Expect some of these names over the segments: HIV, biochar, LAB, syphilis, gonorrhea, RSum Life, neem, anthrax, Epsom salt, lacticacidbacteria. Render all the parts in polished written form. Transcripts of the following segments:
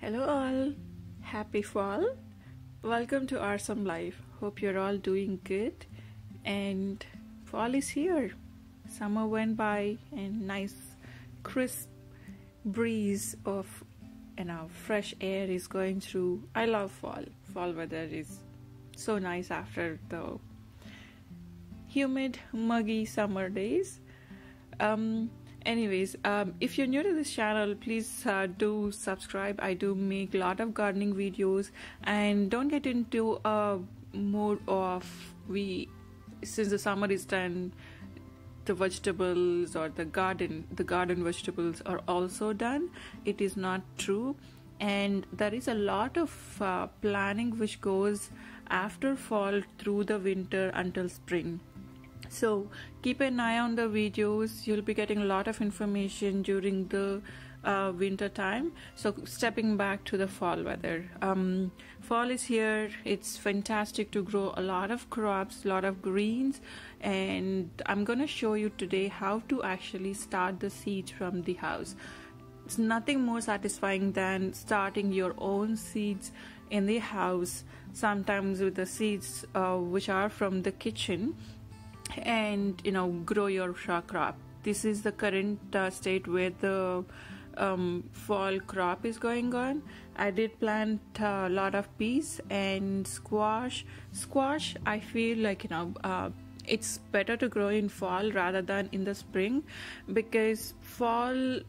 Hello all, happy fall. Welcome to RSum Life. Hope you're all doing good, and fall is here. Summer went by and nice crisp breeze of fresh air is going through. I love fall. Fall weather is so nice after the humid, muggy summer days. If you're new to this channel, please do subscribe. I do make a lot of gardening videos, and don't get into a mode of since the summer is done, the vegetables or the garden vegetables are also done. It is not true, and there is a lot of planning which goes after fall through the winter until spring. So keep an eye on the videos. You'll be getting a lot of information during the winter time. So stepping back to the fall weather, fall is here. It's fantastic to grow a lot of crops, a lot of greens, and I'm gonna show you today how to actually start the seeds from the house. It's nothing more satisfying than starting your own seeds in the house, sometimes with the seeds which are from the kitchen, and grow your crop. This is the current state where the fall crop is going on. I did plant a lot of peas and squash. I feel like it's better to grow in fall rather than in the spring, because fall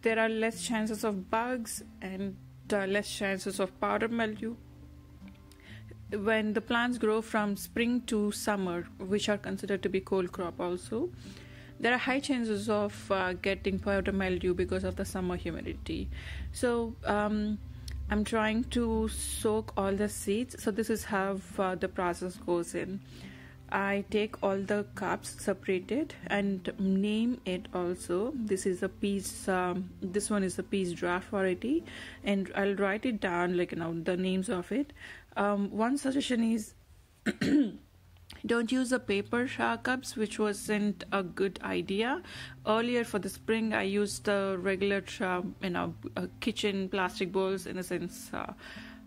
there are less chances of bugs and less chances of powder mildew. When the plants grow from spring to summer, which are considered to be cold crop also, there are high chances of getting powder mildew because of the summer humidity. So I'm trying to soak all the seeds. So this is how the process goes in. I take all the cups, separated, and name it also. This is a peas. This one is the peas draft variety, and I'll write it down, the names of it. One suggestion is don't use the paper cups, which wasn't a good idea. Earlier for the spring, I used the regular, kitchen plastic bowls, in a sense,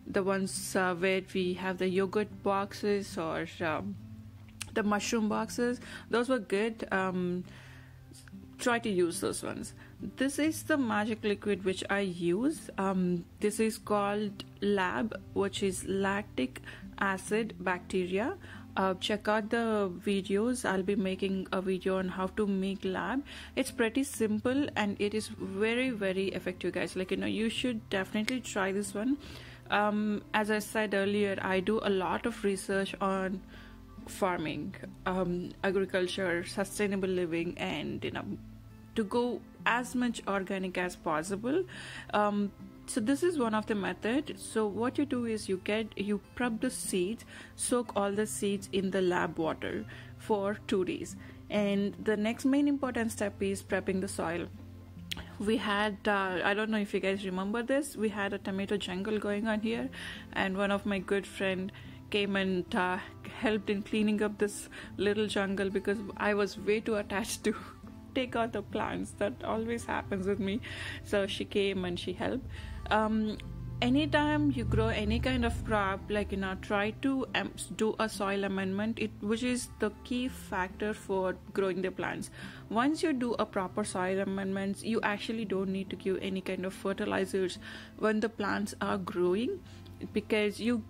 the ones where we have the yogurt boxes or the mushroom boxes. Those were good. Try to use those ones. This is the magic liquid which I use. This is called LAB, which is lactic acid bacteria. Check out the videos. I'll be making a video on how to make LAB. It's pretty simple, and it is very, very effective, guys. You should definitely try this one. As I said earlier, I do a lot of research on farming, agriculture, sustainable living, and to go as much organic as possible. So this is one of the methods. So what you do is you prep the seeds, soak all the seeds in the LAB water for 2 days, and the next main important step is prepping the soil. We had I don't know if you guys remember this, we had a tomato jungle going on here, and one of my good friend came and helped in cleaning up this little jungle because I was way too attached to take out the plants. That always happens with me. So she came and she helped. Anytime you grow any kind of crop, try to do a soil amendment, which is the key factor for growing the plants. Once you do a proper soil amendments, you actually don't need to give any kind of fertilizers when the plants are growing, because you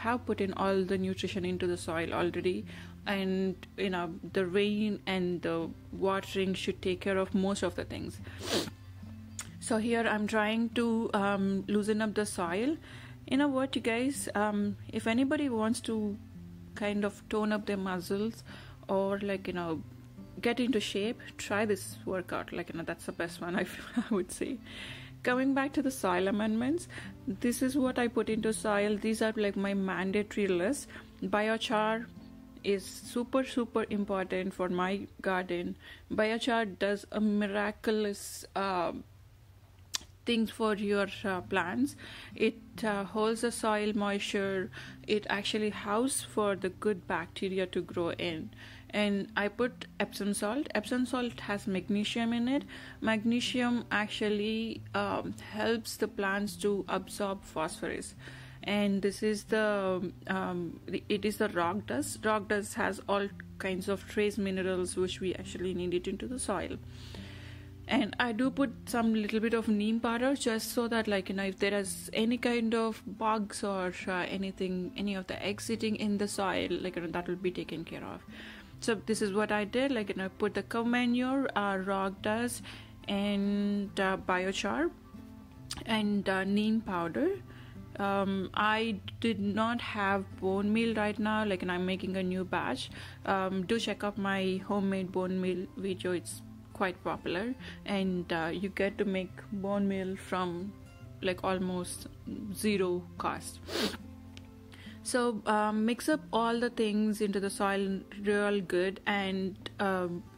have put in all the nutrition into the soil already, and the rain and the watering should take care of most of the things. So here I'm trying to loosen up the soil. You guys, if anybody wants to kind of tone up their muscles or get into shape, try this workout. That's the best one, I would say. Coming back to the soil amendments, this is what I put into soil. These are my mandatory list. Biochar is super important for my garden. Biochar does a miraculous things for your plants. It holds the soil moisture. It actually houses for the good bacteria to grow in. and I put Epsom salt. Epsom salt has magnesium in it. Magnesium actually helps the plants to absorb phosphorus, and this is the it is the rock dust. Rock dust has all kinds of trace minerals which we actually need it into the soil. And I do put some little bit of neem powder, just so that, like, you know, if there is any kind of bugs or anything, any of the eggs sitting in the soil, like, you know, that will be taken care of. So this is what I did. Like, you know, I put the cow manure, rock dust, and biochar, and neem powder. I did not have bone meal right now, like, and I'm making a new batch. Do check out my homemade bone meal video. It's quite popular, and you get to make bone meal from like almost zero cost. So mix up all the things into the soil real good, and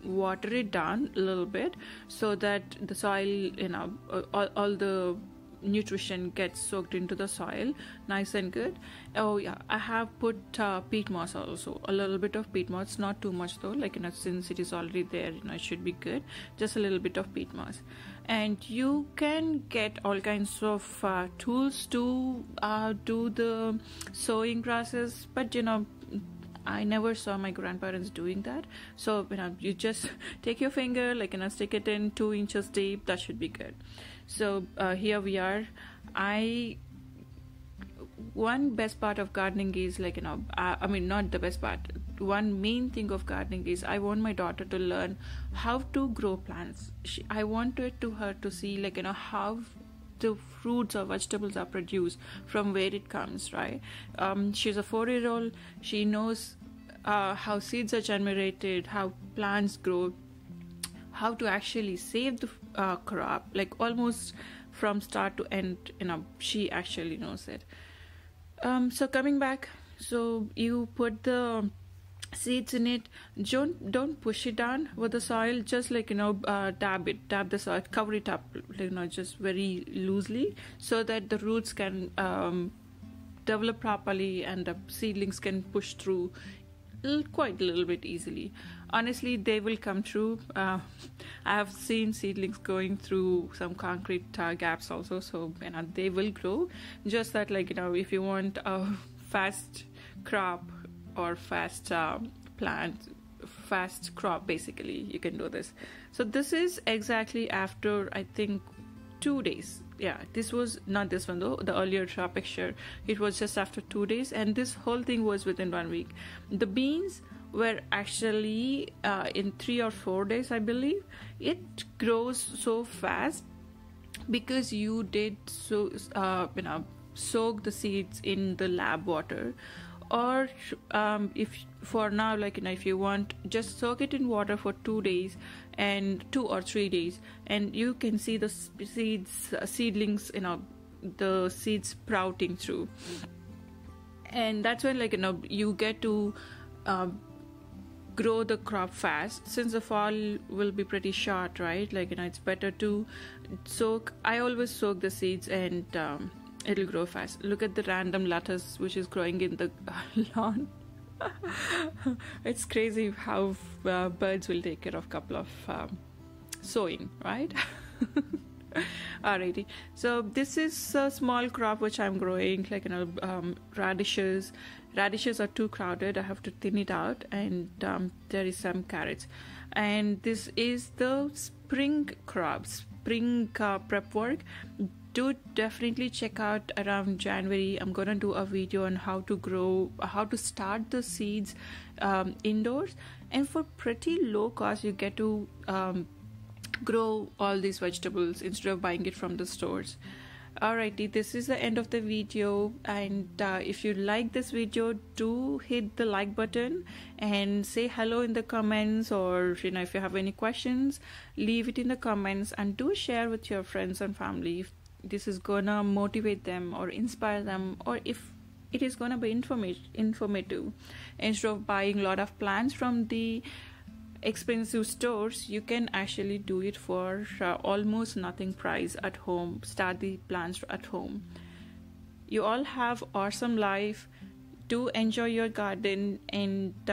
water it down a little bit so that the soil, you know, all the nutrition gets soaked into the soil nice and good. Oh yeah, I have put peat moss also, a little bit of peat moss, not too much though, like, you know, since it is already there, you know, it should be good. Just a little bit of peat moss. And you can get all kinds of tools to do the sowing process, but, you know, I never saw my grandparents doing that. So, you know, you just take your finger, like, and, you know, stick it in 2 inches deep. That should be good. So here we are. One best part of gardening is, like, you know, I mean, not the best part. One main thing of gardening is I want my daughter to learn how to grow plants. I wanted her to see, like, you know, how the fruits or vegetables are produced, from where it comes, right? She's a 4-year-old. She knows how seeds are generated, how plants grow, how to actually save the crop, like almost from start to end, you know, she actually knows it. So coming back, so you put the seeds in it. Don't push it down with the soil, just, like, you know, dab the soil, cover it up, you know, just very loosely, so that the roots can develop properly and the seedlings can push through quite a little bit easily. Honestly, they will come through. I have seen seedlings going through some concrete gaps also, so, you know, they will grow. Just that, like, you know, if you want a fast crop or fast fast crop, basically, you can do this. So this is exactly after, I think, 2 days. Yeah, this was not this one though, the earlier picture. It was just after 2 days, and this whole thing was within 1 week. The beans were actually in 3 or 4 days, I believe. It grows so fast because you did so you know, soak the seeds in the LAB water. Or if for now, like, you know, if you want, just soak it in water for 2 days and 2 or 3 days, and you can see the seeds, seedlings, you know, the seeds sprouting through. And that's when, like, you know, you get to grow the crop fast, since the fall will be pretty short, right? Like, you know, it's better to soak. I always soak the seeds, and it'll grow fast. Look at the random lettuce which is growing in the lawn. It's crazy how birds will take care of a couple of sowing, right? Alrighty, so this is a small crop which I'm growing, like, you know, radishes. Radishes are too crowded, I have to thin it out, and there is some carrots. And this is the spring crops, spring prep work. Do definitely check out around January. I'm gonna do a video on how to grow, how to start the seeds indoors, and for pretty low cost you get to grow all these vegetables instead of buying it from the stores. Alrighty, this is the end of the video, and if you like this video, do hit the like button and say hello in the comments, or, you know, if you have any questions, leave it in the comments, and do share with your friends and family if this is gonna motivate them or inspire them, or if it is gonna be informative. Instead of buying a lot of plants from the expensive stores, you can actually do it for almost nothing price at home. Start the plants at home. You all have awesome life. do enjoy your garden and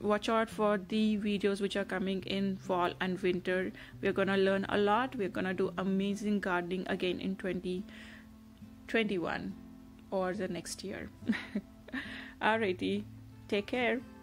watch out for the videos which are coming in fall and winter. We're gonna learn a lot. We're gonna do amazing gardening again in 2021 or the next year. Alrighty, take care.